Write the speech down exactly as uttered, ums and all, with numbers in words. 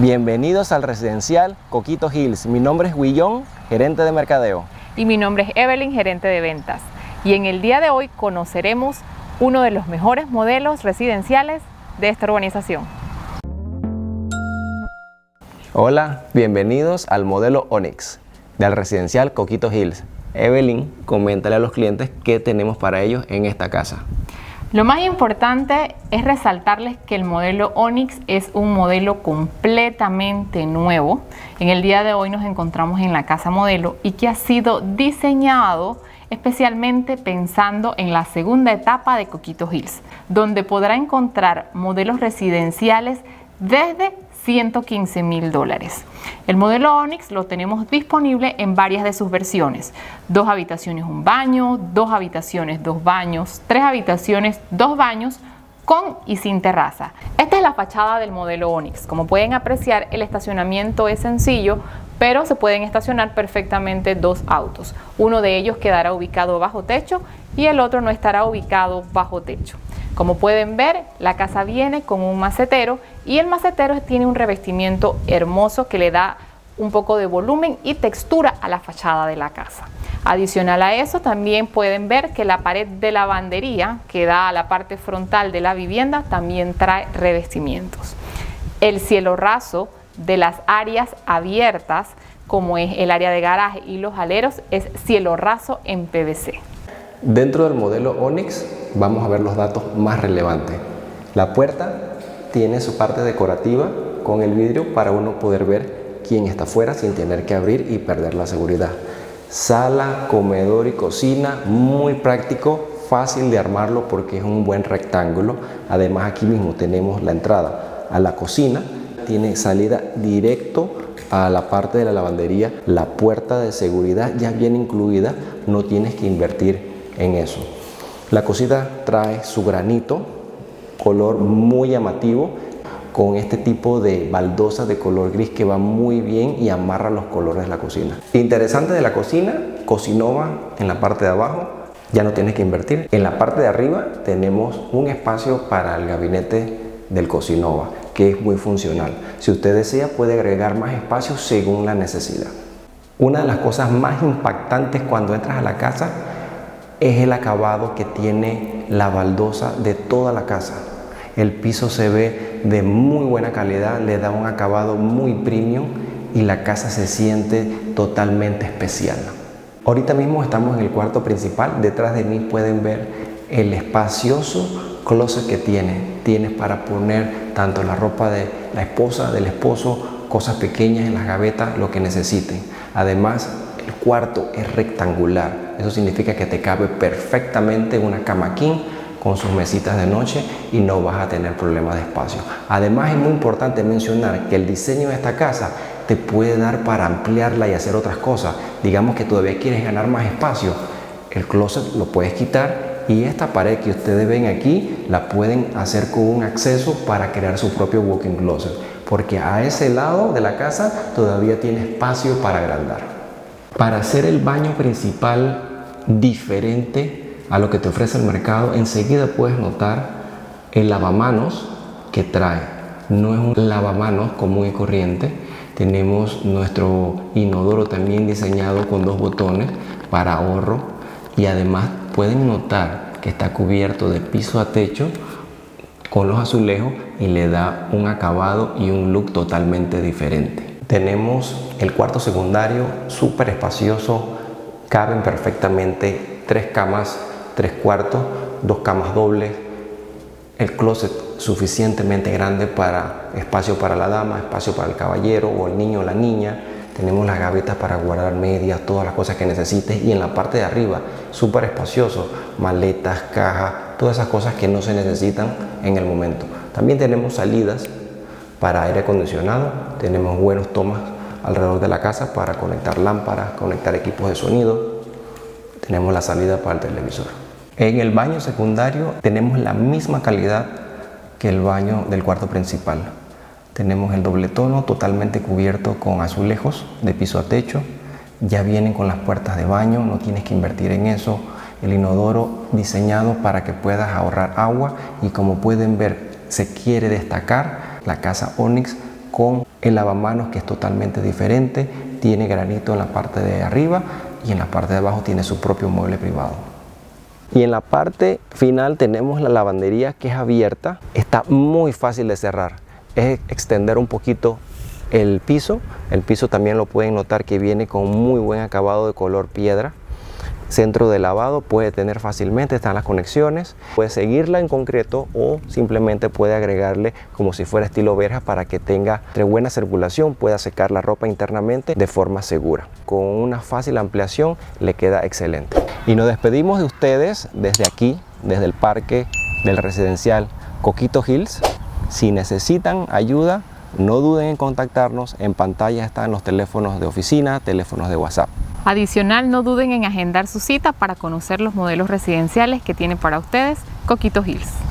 Bienvenidos al Residencial Coquito Hills. Mi nombre es Guillón, gerente de mercadeo. Y mi nombre es Evelyn, gerente de ventas. Y en el día de hoy conoceremos uno de los mejores modelos residenciales de esta urbanización. Hola, bienvenidos al modelo Ónix del Residencial Coquito Hills. Evelyn, coméntale a los clientes qué tenemos para ellos en esta casa. Lo más importante es resaltarles que el modelo Ónix es un modelo completamente nuevo. En el día de hoy nos encontramos en la casa modelo y que ha sido diseñado especialmente pensando en la segunda etapa de Coquito Hills, donde podrá encontrar modelos residenciales desde ciento quince mil dólares. El modelo Ónix lo tenemos disponible en varias de sus versiones: dos habitaciones, un baño, dos habitaciones, dos baños, tres habitaciones, dos baños, con y sin terraza. Esta es la fachada del modelo Ónix. Como pueden apreciar, el estacionamiento es sencillo, pero se pueden estacionar perfectamente dos autos. Uno de ellos quedará ubicado bajo techo y el otro no estará ubicado bajo techo. Como pueden ver, la casa viene con un macetero y el macetero tiene un revestimiento hermoso que le da un poco de volumen y textura a la fachada de la casa. Adicional a eso, también pueden ver que la pared de lavandería que da a la parte frontal de la vivienda también trae revestimientos. El cielo raso de las áreas abiertas, como es el área de garaje y los aleros, es cielo raso en P V C. Dentro del modelo Ónix vamos a ver los datos más relevantes. La puerta tiene su parte decorativa con el vidrio para uno poder ver quien está afuera sin tener que abrir y perder la seguridad. Sala, comedor y cocina, muy práctico, fácil de armarlo porque es un buen rectángulo. Además, aquí mismo tenemos la entrada a la cocina, tiene salida directo a la parte de la lavandería. La puerta de seguridad ya viene incluida, no tienes que invertir en eso. La cocina trae su granito, color muy llamativo, con este tipo de baldosas de color gris que va muy bien y amarra los colores de la cocina. Interesante de la cocina, Cocinova en la parte de abajo, ya no tienes que invertir. En la parte de arriba tenemos un espacio para el gabinete del Cocinova, que es muy funcional. Si usted desea, puede agregar más espacio según la necesidad. Una de las cosas más impactantes cuando entras a la casa es el acabado que tiene la baldosa de toda la casa. El piso se ve de muy buena calidad, le da un acabado muy premium y la casa se siente totalmente especial. Ahorita mismo estamos en el cuarto principal. Detrás de mí pueden ver el espacioso closet que tiene. Tienes para poner tanto la ropa de la esposa, del esposo, cosas pequeñas en las gavetas, lo que necesiten. Además, el cuarto es rectangular. Eso significa que te cabe perfectamente una cama king con sus mesitas de noche y no vas a tener problemas de espacio. Además, es muy importante mencionar que el diseño de esta casa te puede dar para ampliarla y hacer otras cosas. Digamos que todavía quieres ganar más espacio, el closet lo puedes quitar y esta pared que ustedes ven aquí la pueden hacer con un acceso para crear su propio walk-in closet, porque a ese lado de la casa todavía tiene espacio para agrandar. Para hacer el baño principal diferente a lo que te ofrece el mercado, enseguida puedes notar el lavamanos que trae. No es un lavamanos común y corriente. Tenemos nuestro inodoro también diseñado con dos botones para ahorro y además pueden notar que está cubierto de piso a techo con los azulejos y le da un acabado y un look totalmente diferente. Tenemos el cuarto secundario súper espacioso, caben perfectamente tres camas, tres cuartos, dos camas dobles, el closet suficientemente grande para espacio para la dama, espacio para el caballero o el niño o la niña. Tenemos las gavetas para guardar medias, todas las cosas que necesites, y en la parte de arriba, súper espacioso, maletas, cajas, todas esas cosas que no se necesitan en el momento. También tenemos salidas para aire acondicionado, tenemos buenos tomas alrededor de la casa para conectar lámparas, conectar equipos de sonido, tenemos la salida para el televisor. En el baño secundario tenemos la misma calidad que el baño del cuarto principal. Tenemos el doble tono totalmente cubierto con azulejos de piso a techo. Ya vienen con las puertas de baño, no tienes que invertir en eso. El inodoro diseñado para que puedas ahorrar agua y, como pueden ver, se quiere destacar la casa Ónix con El lavamanos, que es totalmente diferente, tiene granito en la parte de arriba y en la parte de abajo tiene su propio mueble privado. Y en la parte final tenemos la lavandería, que es abierta, está muy fácil de cerrar, es extender un poquito el piso. El piso también lo pueden notar que viene con muy buen acabado de color piedra. Centro de lavado puede tener fácilmente, están las conexiones, puede seguirla en concreto o simplemente puede agregarle como si fuera estilo verja para que tenga entre buena circulación, pueda secar la ropa internamente de forma segura. Con una fácil ampliación le queda excelente. Y nos despedimos de ustedes desde aquí, desde el parque del Residencial Coquito Hills. Si necesitan ayuda, no duden en contactarnos. En pantalla están los teléfonos de oficina, teléfonos de WhatsApp. Adicional, no duden en agendar su cita para conocer los modelos residenciales que tiene para ustedes Coquito Hills.